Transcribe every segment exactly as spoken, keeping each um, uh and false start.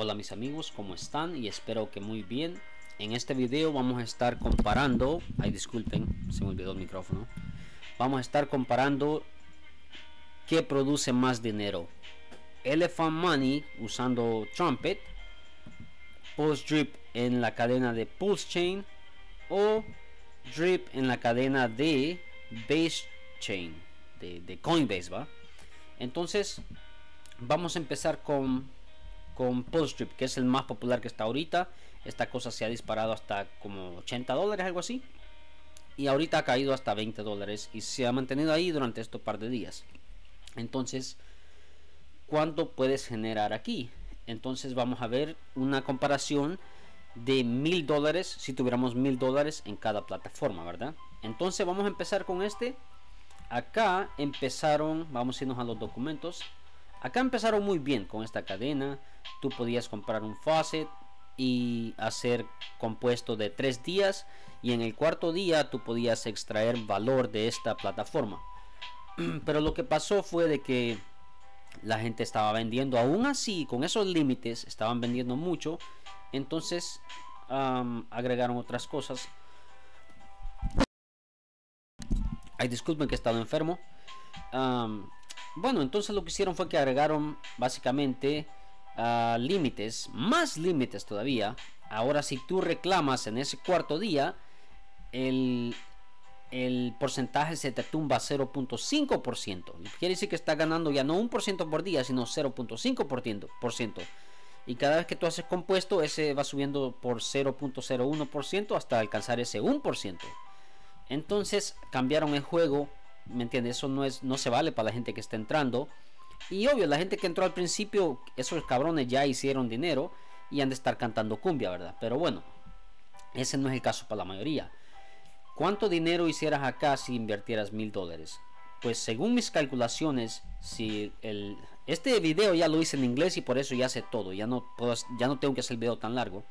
Hola mis amigos, ¿cómo están? Y espero que muy bien. En este video vamos a estar comparando, ay disculpen, se me olvidó el micrófono. Vamos a estar comparando qué produce más dinero, Elephant Money usando Trumpet, Pulse Drip en la cadena de Pulse Chain o Drip en la cadena de Base Chain de, de Coinbase, ¿va? Entonces vamos a empezar con con Pulse Drip, que es el más popular que está ahorita. Esta cosa se ha disparado hasta como ochenta dólares, algo así, y ahorita ha caído hasta veinte dólares y se ha mantenido ahí durante estos par de días. Entonces, ¿cuánto puedes generar aquí? Entonces vamos a ver una comparación de mil dólares si tuviéramos mil dólares en cada plataforma, ¿verdad? Entonces vamos a empezar con este. Acá empezaron, vamos a irnos a los documentos. Acá empezaron muy bien con esta cadena. Tú podías comprar un faucet y hacer compuesto de tres días, y en el cuarto día tú podías extraer valor de esta plataforma. Pero lo que pasó fue de que la gente estaba vendiendo, aún así con esos límites estaban vendiendo mucho. Entonces um, agregaron otras cosas. Ay, disculpen que he estado enfermo. um, Bueno, entonces lo que hicieron fue que agregaron básicamente uh, límites, más límites todavía. Ahora si tú reclamas en ese cuarto día, el, el porcentaje se te tumba cero punto cinco por ciento. Quiere decir que estás ganando ya no un por ciento por día, sino cero punto cinco por ciento. Y cada vez que tú haces compuesto, ese va subiendo por cero punto cero uno por ciento hasta alcanzar ese uno por ciento. Entonces cambiaron el juego. ¿Me entiendes? Eso no es, no se vale para la gente que está entrando. Y obvio, la gente que entró al principio, esos cabrones ya hicieron dinero y han de estar cantando cumbia, ¿verdad? Pero bueno, ese no es el caso para la mayoría. ¿Cuánto dinero hicieras acá si invirtieras mil dólares? Pues según mis calculaciones, si el, este video ya lo hice en inglés y por eso ya sé todo, ya no, puedo, ya no tengo que hacer el video tan largo.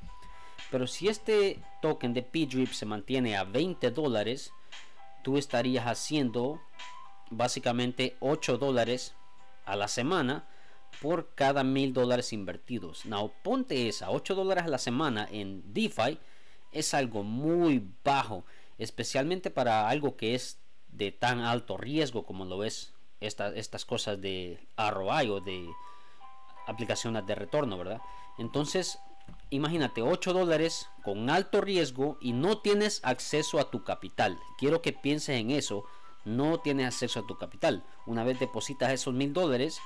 Pero si este token de P D R I P se mantiene a veinte dólares, tú estarías haciendo básicamente ocho dólares a la semana por cada mil dólares invertidos. Now, ponte esa, ocho dólares a la semana en DeFi es algo muy bajo, especialmente para algo que es de tan alto riesgo como lo es esta, estas cosas de R O I o de aplicaciones de retorno, ¿verdad? Entonces, imagínate, ocho dólares con alto riesgo y no tienes acceso a tu capital. Quiero que pienses en eso. No tienes acceso a tu capital. Una vez depositas esos mil dólares,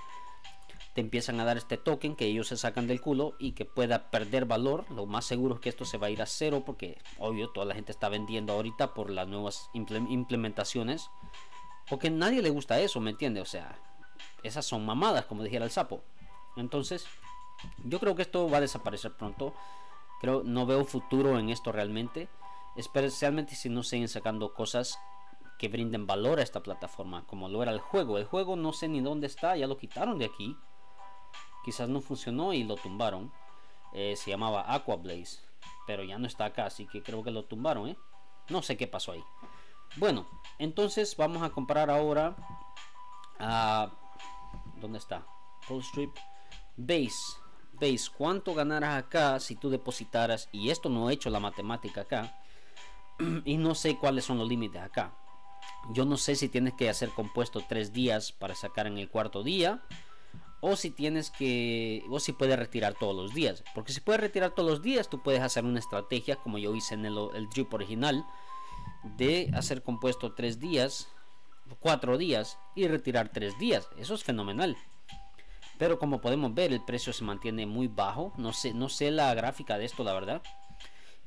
te empiezan a dar este token que ellos se sacan del culo y que pueda perder valor. Lo más seguro es que esto se va a ir a cero, porque obvio toda la gente está vendiendo ahorita por las nuevas implementaciones, porque a nadie le gusta eso, ¿me entiendes? O sea, esas son mamadas, como dijera el sapo. Entonces yo creo que esto va a desaparecer pronto. Creo, no veo futuro en esto realmente, especialmente si no siguen sacando cosas que brinden valor a esta plataforma, como lo era el juego. El juego no sé ni dónde está, ya lo quitaron de aquí. Quizás no funcionó y lo tumbaron. Eh, se llamaba Aqua Blaze, pero ya no está acá, así que creo que lo tumbaron, ¿eh? No sé qué pasó ahí. Bueno, entonces vamos a comprar ahora a... ¿dónde está? PulseStrip Base. Base, cuánto ganarás acá si tú depositaras, y esto no he hecho la matemática acá y no sé cuáles son los límites acá. Yo no sé si tienes que hacer compuesto tres días para sacar en el cuarto día, o si tienes que, o si puedes retirar todos los días, porque si puedes retirar todos los días, tú puedes hacer una estrategia como yo hice en el, el drip original, de hacer compuesto tres días, cuatro días y retirar tres días. Eso es fenomenal. Pero como podemos ver, el precio se mantiene muy bajo. No sé, no sé la gráfica de esto, la verdad.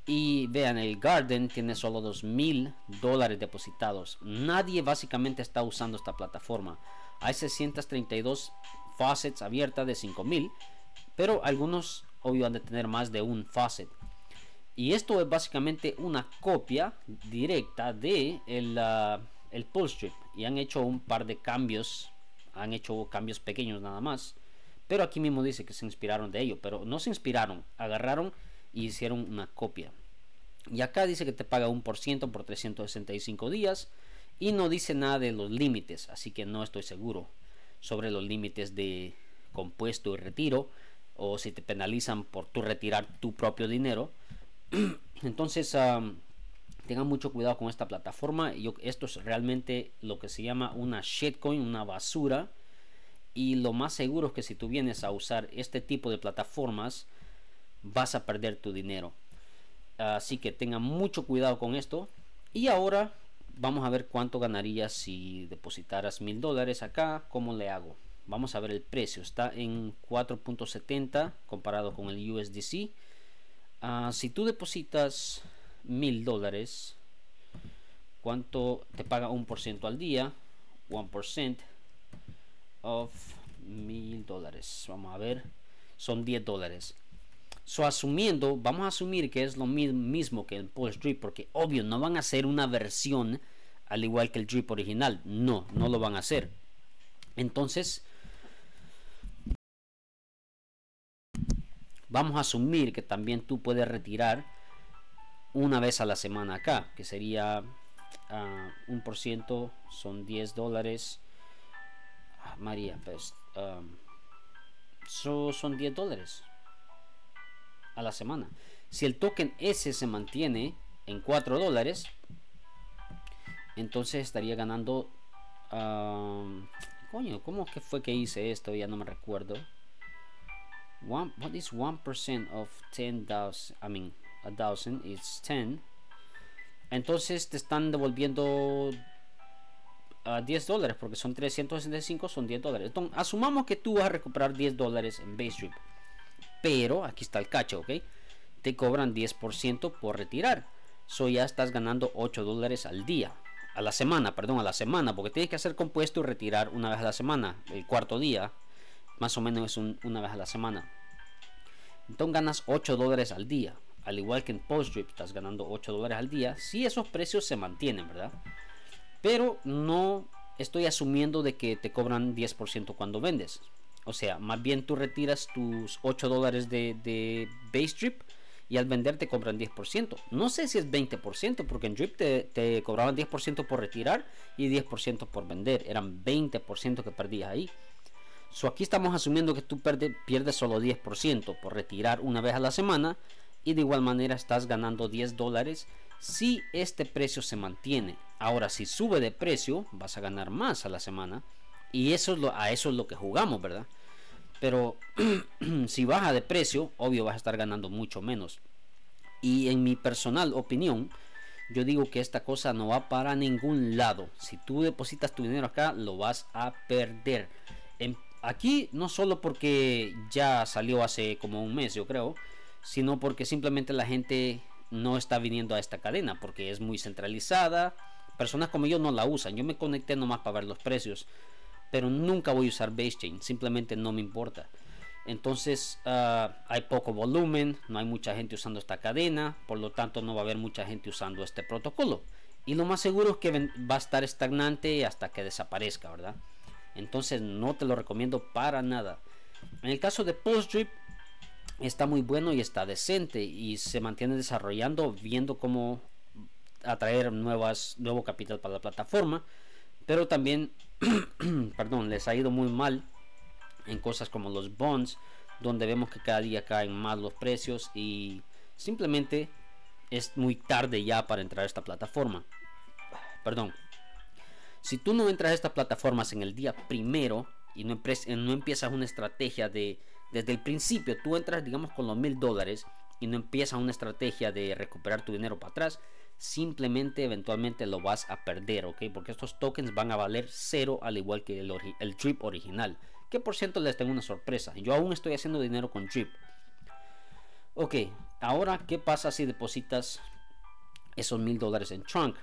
Y vean, el Garden tiene solo dos mil dólares depositados. Nadie básicamente está usando esta plataforma. Hay seiscientos treinta y dos faucets abiertas de cinco mil. Pero algunos, obvio, han de tener más de un faucet. Y esto es básicamente una copia directa de el, uh, el Pulse Drip. Y han hecho un par de cambios. Han hecho cambios pequeños nada más. Pero aquí mismo dice que se inspiraron de ello, pero no se inspiraron, agarraron y hicieron una copia. Y acá dice que te paga un por ciento por trescientos sesenta y cinco días y no dice nada de los límites, así que no estoy seguro sobre los límites de compuesto y retiro. o si te penalizan por tú retirar tu propio dinero. Entonces um, tengan mucho cuidado con esta plataforma. Yo, esto es realmente lo que se llama una shitcoin, una basura, y lo más seguro es que si tú vienes a usar este tipo de plataformas vas a perder tu dinero, así que tengan mucho cuidado con esto. Y ahora vamos a ver cuánto ganarías si depositaras mil dólares acá. ¿Cómo le hago? Vamos a ver el precio. Está en cuatro punto setenta comparado con el U S D C. Uh, si tú depositas mil dólares, ¿cuánto te paga? Un por ciento al día. uno por ciento of mil dólares. Vamos a ver. Son diez dólares. So, asumiendo, vamos a asumir que es lo mismo que el Pulse Drip, porque obvio no van a hacer una versión al igual que el Drip original. No, no lo van a hacer. Entonces vamos a asumir que también tú puedes retirar una vez a la semana acá, que sería uh, un por ciento, son diez dólares. Ah, María, pues um, so, son diez dólares a la semana. Si el token S se mantiene en cuatro dólares, entonces estaría ganando uh, coño, ¿cómo que fue que hice esto? Ya no me recuerdo. One, what is one percent of ten thousand? I mean, a thousand is ten. Entonces te están devolviendo a diez dólares, porque son trescientos sesenta y cinco, son diez dólares. Entonces asumamos que tú vas a recuperar diez dólares en Base Drip, pero aquí está el cacho, ok, te cobran diez por ciento por retirar. So ya estás ganando ocho dólares al día, a la semana, perdón, a la semana, porque tienes que hacer compuesto y retirar una vez a la semana. El cuarto día más o menos es un, una vez a la semana. Entonces ganas ocho dólares al día, al igual que en Pulse Drip estás ganando ocho dólares al día, si esos precios se mantienen, ¿verdad? Pero no estoy asumiendo de que te cobran diez por ciento cuando vendes. O sea, más bien tú retiras tus ocho dólares de, de Base Drip y al vender te compran diez por ciento. No sé si es veinte por ciento, porque en Drip te, te cobraban diez por ciento por retirar y diez por ciento por vender. Eran veinte por ciento que perdías ahí. So, aquí estamos asumiendo que tú perde, pierdes solo diez por ciento por retirar una vez a la semana, y de igual manera estás ganando diez dólares si este precio se mantiene. Ahora, si sube de precio, vas a ganar más a la semana. Y eso es lo, a eso es lo que jugamos, ¿verdad? Pero si baja de precio, obvio vas a estar ganando mucho menos. Y en mi personal opinión, yo digo que esta cosa no va para ningún lado. Si tú depositas tu dinero acá, lo vas a perder. En, aquí no solo porque ya salió hace como un mes, yo creo, sino porque simplemente la gente no está viniendo a esta cadena, porque es muy centralizada. Personas como yo no la usan. Yo me conecté nomás para ver los precios, pero nunca voy a usar Base Chain, simplemente no me importa. Entonces uh, hay poco volumen, no hay mucha gente usando esta cadena, por lo tanto no va a haber mucha gente usando este protocolo, y lo más seguro es que va a estar estagnante hasta que desaparezca, ¿verdad? Entonces no te lo recomiendo para nada. En el caso de Pulse Drip está muy bueno y está decente, y se mantiene desarrollando, viendo cómo atraer nuevas, nuevo capital para la plataforma. Pero también perdón, les ha ido muy mal en cosas como los bonds, donde vemos que cada día caen más los precios y simplemente es muy tarde ya para entrar a esta plataforma. Perdón, si tú no entras a estas plataformas en el día primero y no, no empiezas una estrategia de desde el principio, tú entras digamos con los mil dólares y no empiezas una estrategia de recuperar tu dinero para atrás, simplemente eventualmente lo vas a perder, ok, porque estos tokens van a valer cero, al igual que el, el Drip original, que por cierto les tengo una sorpresa, yo aún estoy haciendo dinero con Drip. Ok, ahora, ¿qué pasa si depositas esos mil dólares en Trunk?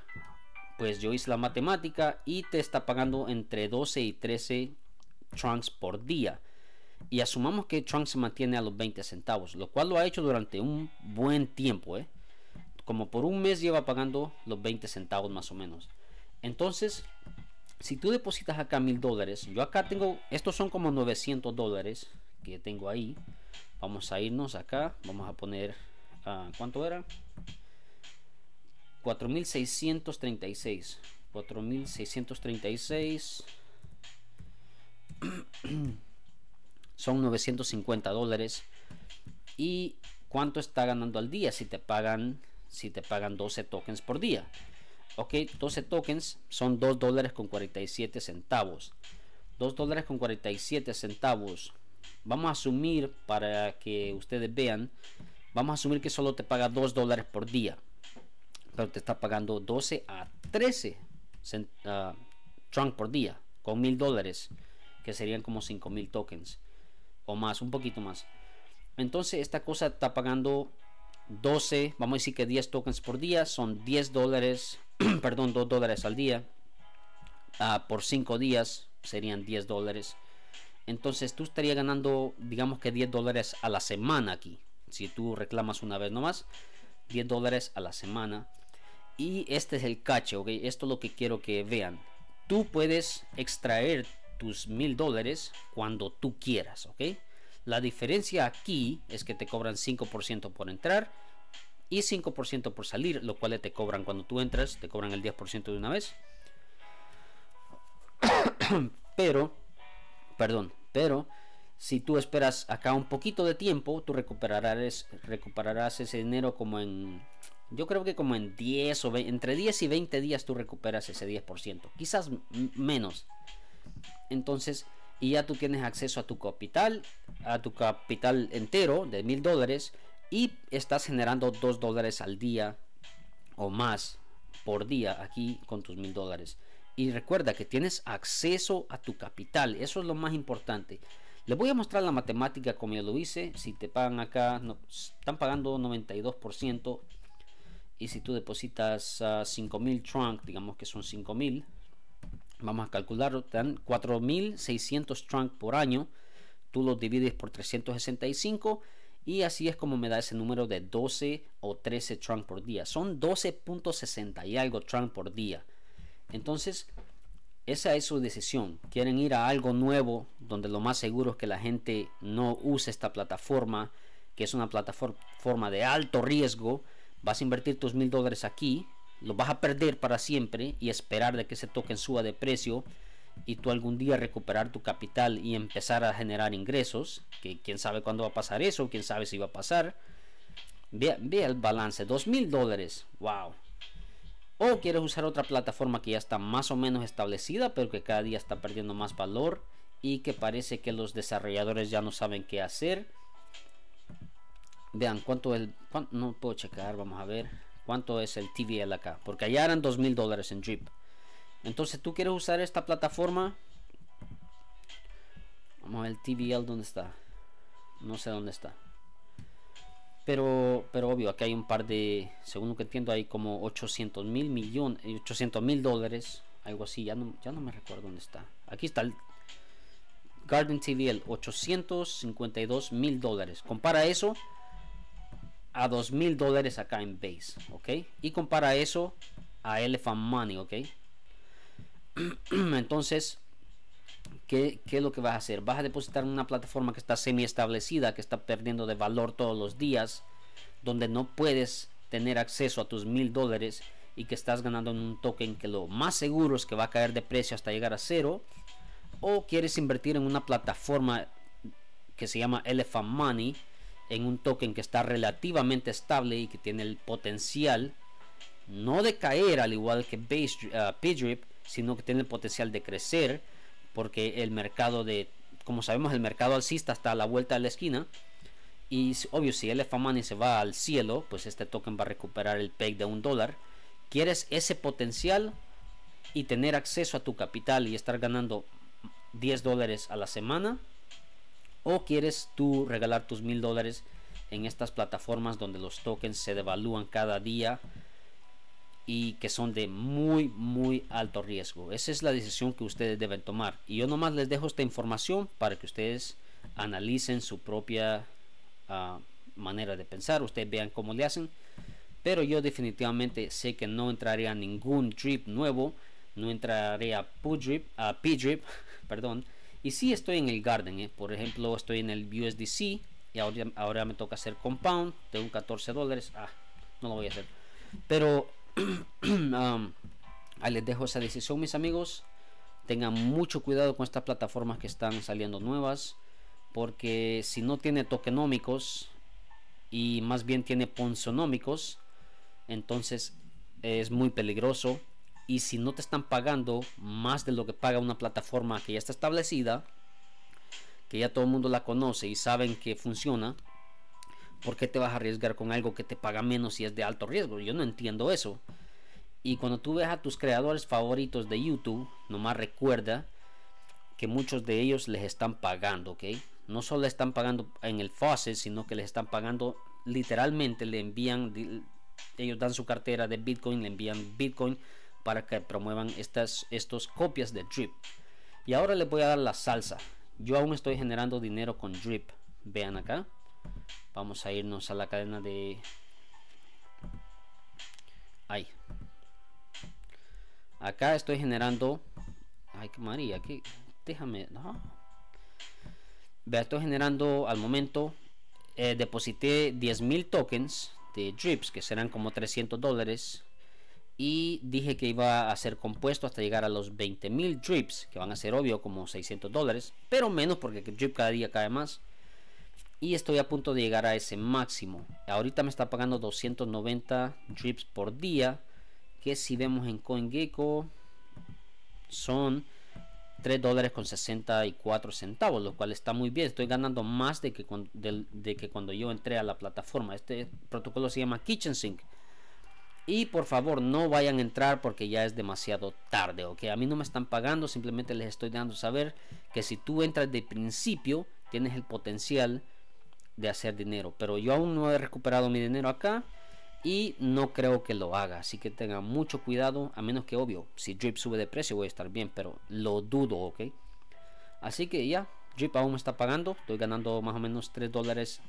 Pues yo hice la matemática y te está pagando entre doce y trece Trunks por día, y asumamos que Trunk se mantiene a los veinte centavos, lo cual lo ha hecho durante un buen tiempo, eh como por un mes lleva pagando los veinte centavos más o menos. Entonces si tú depositas acá mil dólares, yo acá tengo, estos son como novecientos dólares que tengo ahí. Vamos a irnos acá, vamos a poner uh, ¿cuánto era? cuatro mil seiscientos treinta y seis, cuatro mil seiscientos treinta y seis son novecientos cincuenta dólares. ¿Y cuánto está ganando al día si te pagan, si te pagan doce tokens por día? Ok, doce tokens son dos dólares con cuarenta y siete centavos. dos dólares con cuarenta y siete centavos. Vamos a asumir, para que ustedes vean, vamos a asumir que solo te paga dos dólares por día, pero te está pagando doce a trece uh, trunk por día con mil dólares, que serían como cinco mil tokens o más, un poquito más. Entonces esta cosa está pagando doce, vamos a decir que diez tokens por día son diez dólares, perdón, dos dólares al día, uh, por cinco días serían diez dólares. Entonces tú estarías ganando, digamos que diez dólares a la semana aquí, si tú reclamas una vez nomás, diez dólares a la semana. Y este es el cache, ok, esto es lo que quiero que vean. Tú puedes extraer tus mil dólares cuando tú quieras, ok. La diferencia aquí es que te cobran cinco por ciento por entrar y cinco por ciento por salir, lo cual te cobran cuando tú entras, te cobran el diez por ciento de una vez. Pero, perdón, pero si tú esperas acá un poquito de tiempo, tú recuperarás, recuperarás ese dinero como en, yo creo que como en diez o veinte, entre diez y veinte días tú recuperas ese diez por ciento, quizás menos. Entonces, y ya tú tienes acceso a tu capital, a tu capital entero de mil dólares, y estás generando dos dólares al día o más por día aquí con tus mil dólares. Y recuerda que tienes acceso a tu capital, eso es lo más importante. Les voy a mostrar la matemática como yo lo hice. Si te pagan acá, no, están pagando noventa y dos por ciento, y si tú depositas uh, cinco mil trunk, digamos que son cinco mil, vamos a calcularlo, te dan cuatro mil seiscientos trunk por año, tú los divides por trescientos sesenta y cinco y así es como me da ese número de doce o trece trunk por día, son doce punto sesenta y algo trunk por día. Entonces esa es su decisión. Quieren ir a algo nuevo donde lo más seguro es que la gente no use esta plataforma, que es una plataforma de alto riesgo. Vas a invertir tus mil dólares aquí, los vas a perder para siempre y esperar de que ese token suba de precio y tú algún día recuperar tu capital y empezar a generar ingresos, que quién sabe cuándo va a pasar eso, quién sabe si va a pasar. Ve, ve el balance, dos mil dólares, wow. O quieres usar otra plataforma que ya está más o menos establecida, pero que cada día está perdiendo más valor y que parece que los desarrolladores ya no saben qué hacer. Vean cuánto es el, cuánto, no puedo checar, vamos a ver cuánto es el T V L acá, porque allá eran dos mil dólares en Drip. Entonces tú quieres usar esta plataforma. Vamos a ver el T V L, ¿dónde está? No sé dónde está. Pero, pero obvio, aquí hay un par de, según lo que entiendo, hay como ochocientos mil millones, ochocientos mil dólares, algo así, ya no, ya no me recuerdo dónde está. Aquí está el Garden T V L, ochocientos cincuenta y dos mil dólares. Compara eso a dos mil dólares acá en Base, ¿ok? Y compara eso a Elephant Money, ¿ok? Entonces, ¿Qué, ¿qué es lo que vas a hacer? Vas a depositar en una plataforma que está semi establecida, que está perdiendo de valor todos los días, donde no puedes tener acceso a tus mil dólares y que estás ganando en un token que lo más seguro es que va a caer de precio hasta llegar a cero. O quieres invertir en una plataforma que se llama Elephant Money, en un token que está relativamente estable y que tiene el potencial no de caer al igual que Base, uh, P D R I P, sino que tiene el potencial de crecer, porque el mercado de, como sabemos, el mercado alcista está a la vuelta de la esquina. Y obvio, si Elephant Money se va al cielo, pues este token va a recuperar el peg de un dólar. Quieres ese potencial y tener acceso a tu capital y estar ganando diez dólares a la semana, o quieres tú regalar tus mil dólares en estas plataformas donde los tokens se devalúan cada día y que son de muy muy alto riesgo. Esa es la decisión que ustedes deben tomar, y yo nomás les dejo esta información para que ustedes analicen su propia uh, manera de pensar, ustedes vean cómo le hacen. Pero yo definitivamente sé que no entraré a ningún drip nuevo, no entraré a P D R I P, a P D R I P, perdón, y si sí estoy en el Garden, eh. por ejemplo, estoy en el U S D C y ahora, ahora me toca hacer Compound de un catorce dólares, ah, no lo voy a hacer, pero Um, ahí les dejo esa decisión, mis amigos. Tengan mucho cuidado con estas plataformas que están saliendo nuevas. porque si no tiene tokenómicos y más bien tiene ponzonómicos, entonces es muy peligroso. Y si no te están pagando más de lo que paga una plataforma que ya está establecida, que ya todo el mundo la conoce y saben que funciona, ¿por qué te vas a arriesgar con algo que te paga menos si es de alto riesgo? Yo no entiendo eso. Y cuando tú ves a tus creadores favoritos de YouTube, nomás recuerda que muchos de ellos les están pagando, ¿ok? No solo les están pagando en el faucet, sino que les están pagando literalmente, le envían, ellos dan su cartera de Bitcoin, le envían Bitcoin para que promuevan estas estos copias de Drip. Y ahora les voy a dar la salsa. Yo aún estoy generando dinero con Drip. Vean acá. Vamos a irnos a la cadena de... Ay. Acá estoy generando... Ay, María, que... Déjame... No. Vea, estoy generando al momento... Eh, deposité diez mil tokens de Drips, que serán como trescientos dólares. Y dije que iba a ser compuesto hasta llegar a los veinte mil Drips, que van a ser obvio como seiscientos dólares. Pero menos porque Drip cada día cae más. Y estoy a punto de llegar a ese máximo. Ahorita me está pagando doscientos noventa Drips por día, que si vemos en CoinGecko son tres dólares con sesenta y cuatro centavos, lo cual está muy bien. Estoy ganando más de que, con, de, de que cuando yo entré a la plataforma. Este protocolo se llama KITCHEN SYNC. Y por favor no vayan a entrar porque ya es demasiado tarde, ¿ok? A mí no me están pagando, simplemente les estoy dando saber que si tú entras de principio tienes el potencial de hacer dinero. Pero yo aún no he recuperado mi dinero acá y no creo que lo haga, así que tengan mucho cuidado, a menos que obvio, si Drip sube de precio voy a estar bien, pero lo dudo, ¿ok? Así que ya, Drip aún me está pagando, estoy ganando más o menos tres dólares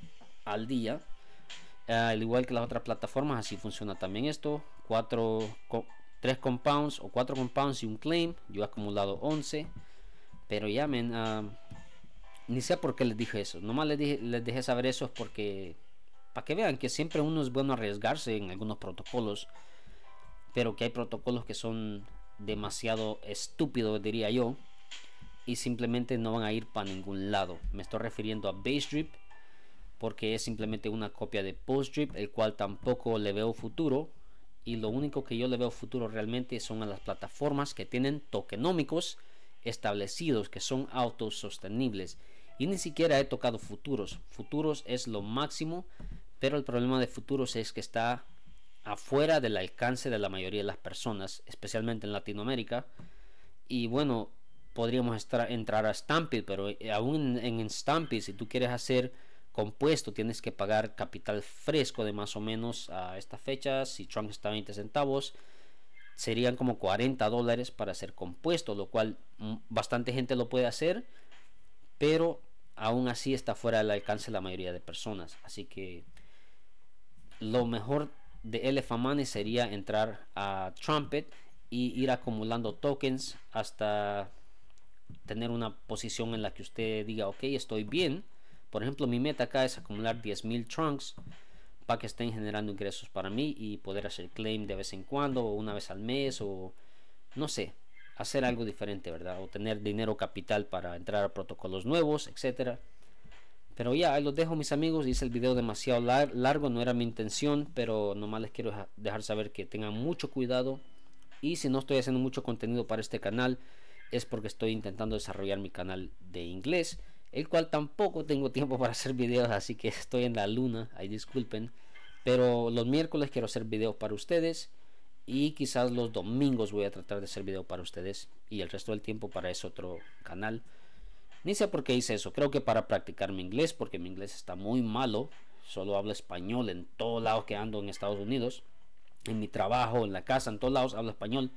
al día, eh, al igual que las otras plataformas, así funciona también esto, cuatro, tres compounds o cuatro compounds y un claim, yo he acumulado once, pero ya, men, uh, ni sé por qué les dije eso, nomás les, dije, les dejé saber eso porque... Para que vean que siempre uno es bueno arriesgarse en algunos protocolos, pero que hay protocolos que son demasiado estúpidos, diría yo, y simplemente no van a ir para ningún lado. Me estoy refiriendo a Base Drip, porque es simplemente una copia de Pulse Drip, el cual tampoco le veo futuro, y lo único que yo le veo futuro realmente son a las plataformas que tienen tokenómicos establecidos, que son autosostenibles. Y ni siquiera he tocado futuros. Futuros es lo máximo, pero el problema de futuros es que está afuera del alcance de la mayoría de las personas, especialmente en Latinoamérica. Y bueno, podríamos estar, entrar a Stampede, pero aún en, en Stampede, si tú quieres hacer compuesto, tienes que pagar capital fresco de más o menos a esta fecha. Si Trump está a veinte centavos, serían como cuarenta dólares para hacer compuesto, lo cual bastante gente lo puede hacer, pero aún así está fuera del alcance de la mayoría de personas. Así que lo mejor de Elephant Money sería entrar a Trumpet y ir acumulando tokens hasta tener una posición en la que usted diga, ok, estoy bien. Por ejemplo, mi meta acá es acumular diez mil trunks para que estén generando ingresos para mí y poder hacer claim de vez en cuando o una vez al mes o no sé, hacer algo diferente, ¿verdad? O tener dinero capital para entrar a protocolos nuevos, etcétera. Pero ya, ahí los dejo, mis amigos. Hice el video demasiado lar largo, no era mi intención, pero nomás les quiero dejar saber que tengan mucho cuidado. Y si no estoy haciendo mucho contenido para este canal, es porque estoy intentando desarrollar mi canal de inglés, el cual tampoco tengo tiempo para hacer videos, así que estoy en la luna, ahí disculpen. Pero los miércoles quiero hacer videos para ustedes. Y quizás los domingos voy a tratar de hacer video para ustedes. Y el resto del tiempo para ese otro canal. Ni sé por qué hice eso. Creo que para practicar mi inglés. Porque mi inglés está muy malo. Solo hablo español en todos lados que ando en Estados Unidos. En mi trabajo, en la casa, en todos lados hablo español.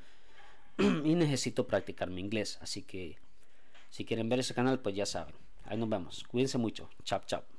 Y necesito practicar mi inglés. Así que si quieren ver ese canal, pues ya saben. Ahí nos vemos. Cuídense mucho. Chao, chao.